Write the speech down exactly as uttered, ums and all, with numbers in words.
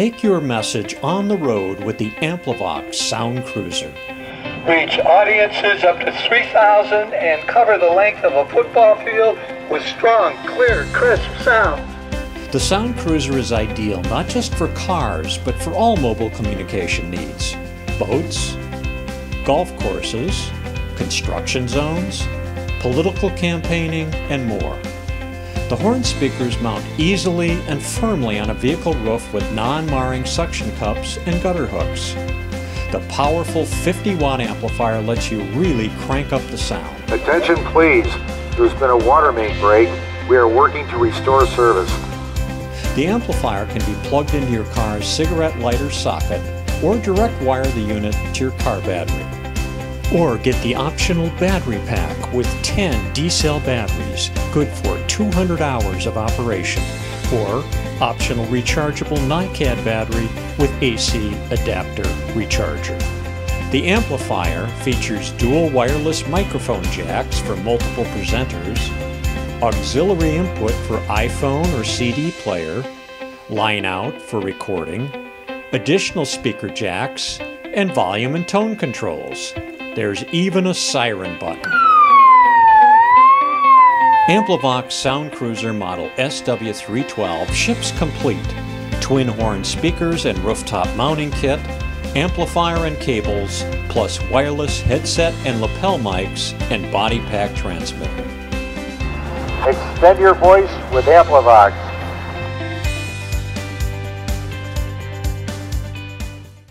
Take your message on the road with the AmpliVox Sound Cruiser. Reach audiences up to three thousand and cover the length of a football field with strong, clear, crisp sound. The Sound Cruiser is ideal not just for cars, but for all mobile communication needs. Boats, golf courses, construction zones, political campaigning, and more. The horn speakers mount easily and firmly on a vehicle roof with non-marring suction cups and gutter hooks. The powerful fifty watt amplifier lets you really crank up the sound. Attention please, there's been a water main break. We are working to restore service. The amplifier can be plugged into your car's cigarette lighter socket or direct wire the unit to your car battery. Or get the optional battery pack with ten D-cell batteries, good for two hundred hours of operation, or optional rechargeable NiCad battery with A C adapter recharger. The amplifier features dual wireless microphone jacks for multiple presenters, auxiliary input for iPhone or C D player, line out for recording, additional speaker jacks, and volume and tone controls. There's even a siren button. AmpliVox Sound Cruiser model S W three twelve ships complete. Twin horn speakers and rooftop mounting kit, amplifier and cables, plus wireless headset and lapel mics and body pack transmitter. Extend your voice with AmpliVox.